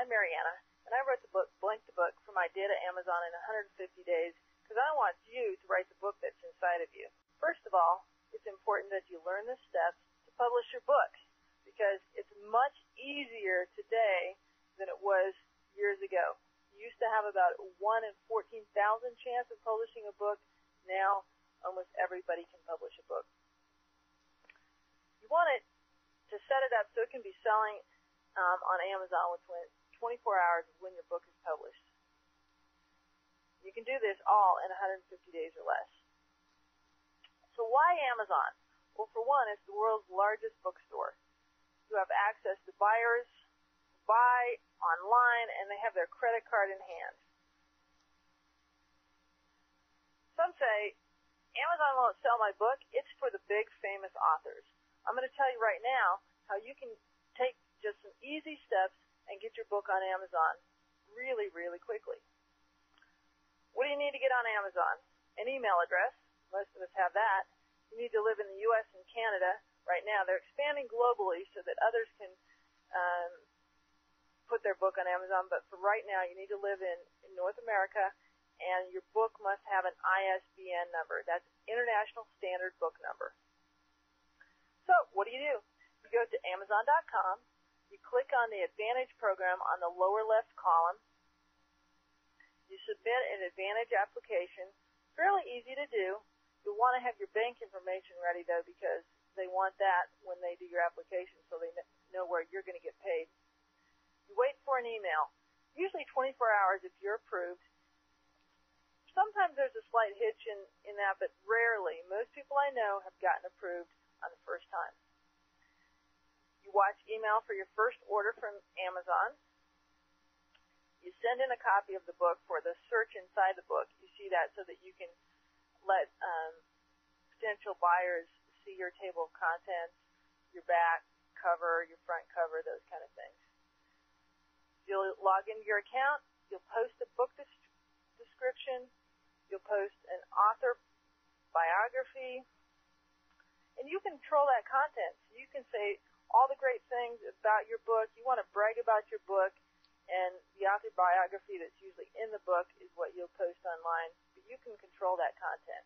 I'm Maryanna, and I wrote the book Blank the Book from idea to Amazon in 150 days because I want you to write the book that's inside of you. First of all, it's important that you learn the steps to publish your book because it's much easier today than it was years ago. You used to have about 1 in 14,000 chance of publishing a book. Now, almost everybody can publish a book. You want it to set it up so it can be selling on Amazon within 24 hours of when your book is published. You can do this all in 150 days or less. So why Amazon? Well, for one, it's the world's largest bookstore. You have access to buyers, buy online, and they have their credit card in hand. Some say, Amazon won't sell my book. It's for the big famous authors. I'm going to tell you right now how you can take just some easy steps and get your book on Amazon really, really quickly. What do you need to get on Amazon? An email address. Most of us have that. You need to live in the U.S. and Canada right now. They're expanding globally so that others can put their book on Amazon, but for right now, you need to live in North America, and your book must have an ISBN number. That's International Standard Book Number. So what do? You go to Amazon.com, you click on the Advantage program on the lower left column, you submit an Advantage application. Fairly easy to do. You'll want to have your bank information ready, though, because they want that when they do your application so they know where you're going to get paid. You wait for an email, usually 24 hours if you're approved. Sometimes there's a slight hitch in that, but rarely. Most people I know have gotten approved on the first time. You watch email for your first order from Amazon. You send in a copy of the book for the search inside the book. You see that so that you can let potential buyers see your table of contents, your back cover, your front cover, those kind of things. You'll log into your account, you'll post a book description, you'll post an author biography, and you can control that content. So you can say all the great things about your book, you want to brag about your book, and the author biography that's usually in the book is what you'll post online, but you can control that content.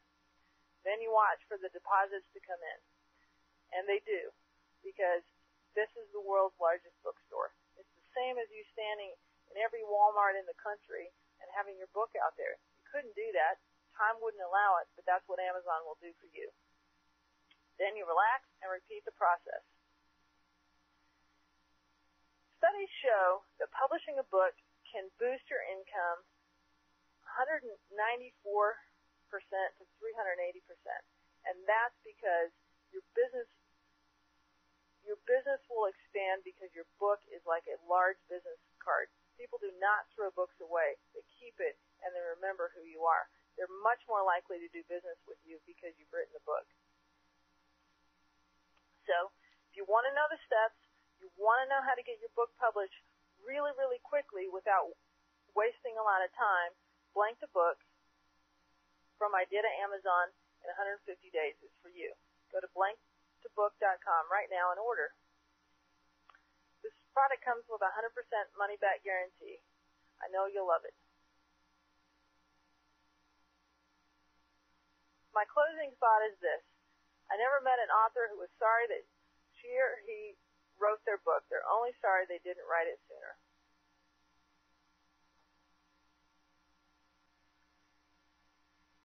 Then you watch for the deposits to come in, and they do, because this is the world's largest bookstore. It's the same as you standing in every Walmart in the country and having your book out there. You couldn't do that. Time wouldn't allow it, but that's what Amazon will do for you. Then you relax and repeat the process. Studies show that publishing a book can boost your income 194% to 380%, and that's because your business will expand because your book is like a large business card. People do not throw books away. They keep it, and they remember who you are. They're much more likely to do business with you because you've written the book. So if you want to know the steps, you want to know how to get your book published really, really quickly without wasting a lot of time, Blank the Book from idea to Amazon in 150 days is for you. Go to blanktobook.com right now and order. This product comes with a 100% money-back guarantee. I know you'll love it. My closing thought is this. I never met an author who was sorry that she or he wrote their book. They're only sorry they didn't write it sooner.